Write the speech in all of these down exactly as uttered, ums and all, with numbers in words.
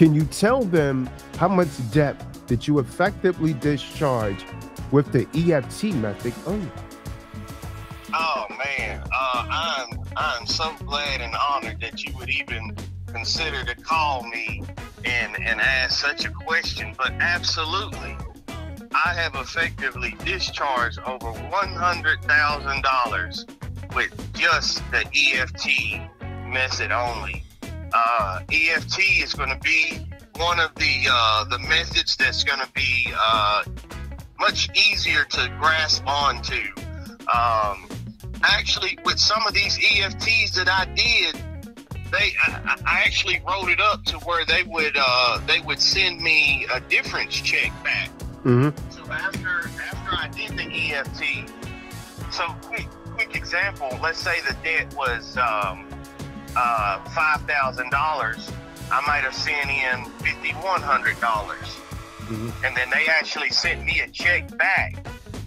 Can you tell them how much debt that you effectively discharge with the E F T method only? Oh man, uh, I'm I'm so glad and honored that you would even consider to call me and and ask such a question. But absolutely, I have effectively discharged over one hundred thousand dollars with just the E F T method only. Uh, E F T is going to be one of the uh, the methods that's going to be uh, much easier to grasp onto. Um, actually, with some of these E F Ts that I did, they I, I actually wrote it up to where they would uh, they would send me a difference check back. Mm-hmm. So after after I did the E F T, so quick quick example, let's say the debt was um, uh, five thousand dollars. I might have sent in fifty one hundred dollars, mm-hmm. and then they actually sent me a check back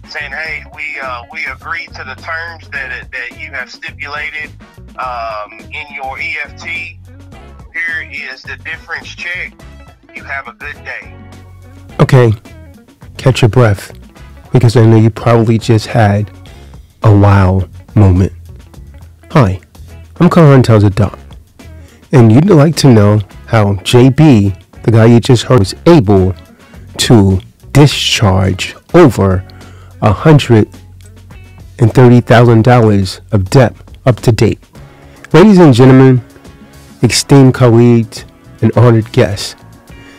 saying, "Hey, we uh, we agreed to the terms that that you have stipulated um, in your E F T. Here is the difference check. You have a good day." Okay. Catch your breath, because I know you probably just had a wow moment. Hi, I'm Kahan Tazadaq, and you'd like to know how J B, the guy you just heard, was able to discharge over one hundred thirty thousand dollars of debt up to date. Ladies and gentlemen, esteemed colleagues, and honored guests,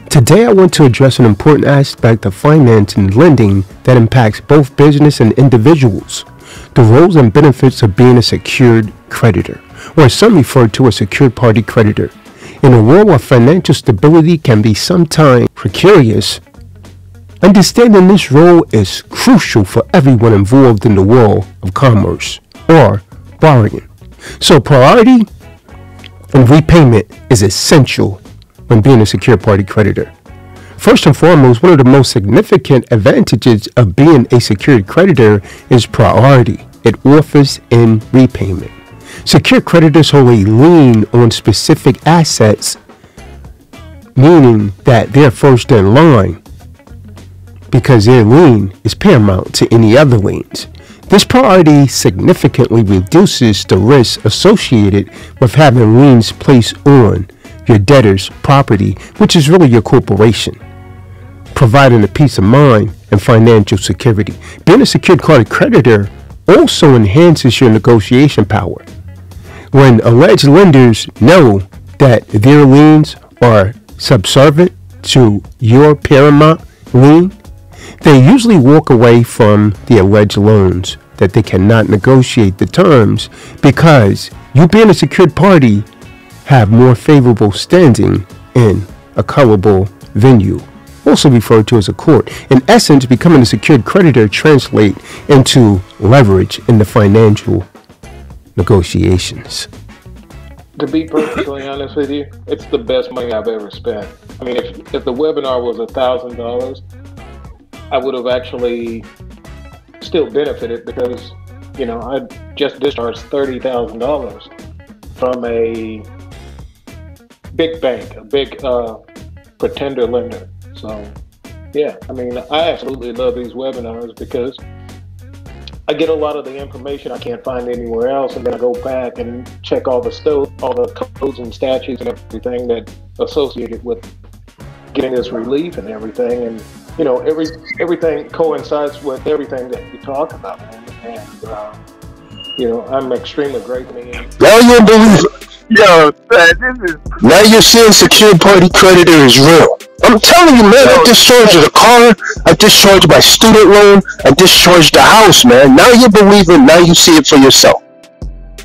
today I want to address an important aspect of finance and lending that impacts both business and individuals, the roles and benefits of being a secured creditor, or as some refer to as secured party creditor. In a world where financial stability can be sometimes precarious, understanding this role is crucial for everyone involved in the world of commerce or borrowing. So priority and repayment is essential when being a secured party creditor. First and foremost, one of the most significant advantages of being a secured creditor is priority. It offers in repayment. Secured creditors hold a lien on specific assets, meaning that they're first in line because their lien is paramount to any other liens. This priority significantly reduces the risk associated with having liens placed on your debtor's property, which is really your corporation, providing a peace of mind and financial security. Being a secured party creditor also enhances your negotiation power. When alleged lenders know that their liens are subservient to your paramount lien, they usually walk away from the alleged loans that they cannot negotiate the terms, because you being a secured party have more favorable standing in a colorable venue, also referred to as a court. In essence, becoming a secured creditor translates into leverage in the financial negotiations. To be perfectly honest with you, it's the best money I've ever spent. I mean, if, if the webinar was a thousand dollars, I would have actually still benefited, because, you know, I just discharged thirty thousand dollars from a big bank, a big uh, pretender lender. So yeah, I mean, I absolutely love these webinars because I get a lot of the information I can't find anywhere else, and then I go back and check all the sto all the codes and statutes and everything that associated with getting this relief and everything. And you know, every everything coincides with everything that you talk about. And uh, you know, I'm extremely grateful. Yo, man, this is... Now you're seeing secured party creditor is real. I'm telling you, man, I discharged the car, I discharged my student loan, I discharged the house, man. Now you believe it, now you see it for yourself.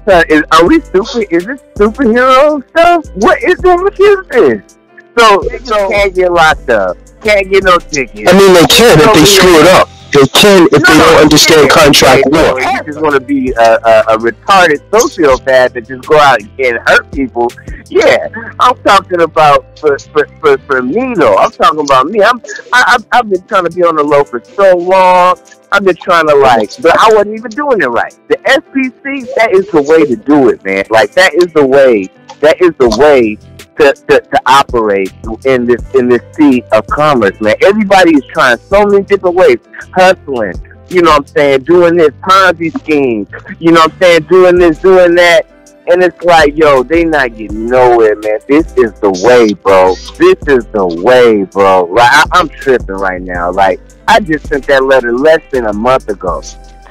Uh, is, are we stupid? Is this superhero stuff? What is wrong with you? This? So, so can't get locked up, can't get no tickets. I mean, they can if they screw it up. They can if no, they don't understand contract law. Right, you just want to be a, a, a retarded sociopath that just go out and hurt people. Yeah, I'm talking about for for, for, for me though. I'm talking about me. I'm I, I've been trying to be on the low for so long. I've been trying to like, but I wasn't even doing it right. The S P C, that is the way to do it, man. Like that is the way. That is the way to, to, to operate in this in this sea of commerce, man. Everybody is trying so many different ways, hustling, you know what I'm saying, doing this Ponzi scheme, you know what I'm saying, doing this, doing that. And it's like, yo, they not getting nowhere, man. This is the way, bro. This is the way, bro. Like, I, I'm tripping right now. Like, I just sent that letter less than a month ago.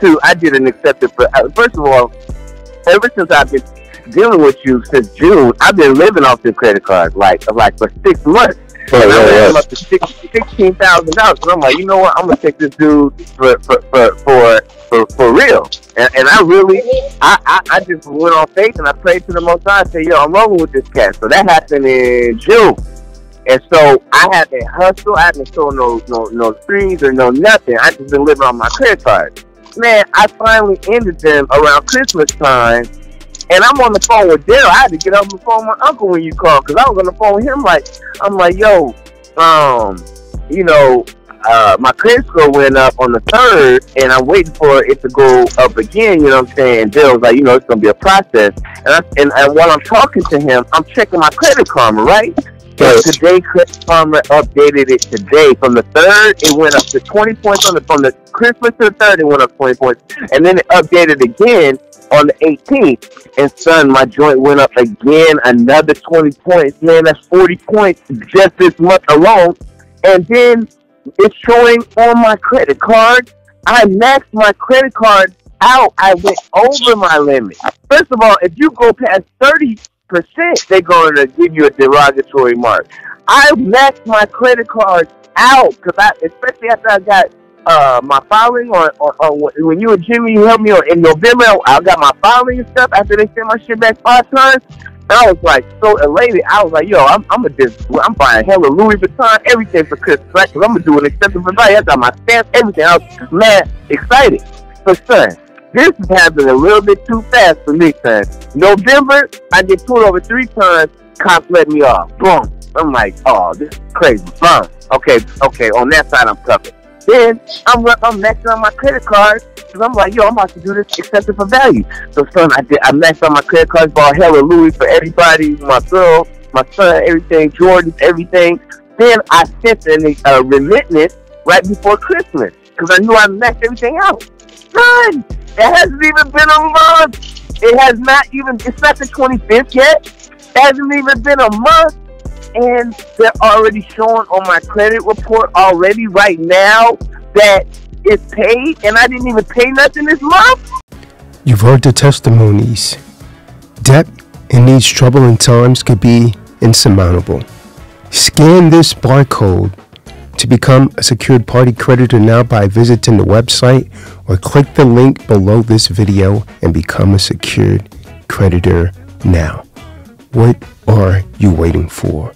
Too, I didn't accept it. For, first of all, ever since I've been dealing with you since June, I've been living off the credit card, like, like for six months. Oh, and I'm up to sixteen thousand dollars. So I'm like, you know what? I'm gonna take this dude for for for for, for, for real. And, and I really, I, I I just went on faith and I prayed to the Most High and said, yo, I'm over with this cat. So that happened in June. And so I haven't hustled. I haven't sold no no no trees or no nothing. I just been living on my credit card. Man, I finally ended them around Christmas time. And I'm on the phone with Daryl. I had to get off the phone with my uncle when you called, because I was on the phone with him. Like, I'm like, yo, um, you know, uh, my credit score went up on the third, and I'm waiting for it to go up again. You know what I'm saying? And Daryl's like, you know, it's gonna be a process. And I, and, and while I'm talking to him, I'm checking my Credit Karma, right? So today, Credit Karma updated it today. From the third, it went up to twenty points on the from the Christmas to the third, it went up twenty points, and then it updated again on the eighteenth. And son, my joint went up again, another twenty points. Man, that's forty points just this month alone. And then it's showing on my credit card. I maxed my credit card out. I went over my limit. First of all, if you go past thirty percent, they're going to give you a derogatory mark. I maxed my credit card out, because I, especially after I got Uh, my filing on, on, on when you and Jimmy helped me on, in November, I got my filing and stuff after they sent my shit back five times. And I was like so elated. I was like, yo, I'm I'm a dis- I'm buying hella Louis Vuitton, everything for Christmas, right? Because I'm gonna do an acceptance for value. I got my stamps, everything. I was mad excited. But son, this is happening a little bit too fast for me, son. November, I get pulled over three times. Cops let me off. Boom. I'm like, oh, this is crazy. Boom. Okay, okay. On that side, I'm covered. Then I'm I'm maxing on my credit card, because I'm like, yo, I'm about to do this accepted for value. So son, I did I maxed on my credit cards, bought hella Louis for everybody, my girl, my son, everything, Jordan, everything. Then I sent a uh, remittance right before Christmas, because I knew I maxed everything out. Son, it hasn't even been a month. It has not even. It's not the twenty-fifth yet. It hasn't even been a month. And they're already showing on my credit report already right now that it's paid, and I didn't even pay nothing this month. You've heard the testimonies. Debt in these troubling times could be insurmountable. Scan this barcode to become a secured party creditor now by visiting the website, or click the link below this video and become a secured creditor now. What are you waiting for?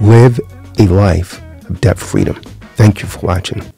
Live a life of debt freedom. Thank you for watching.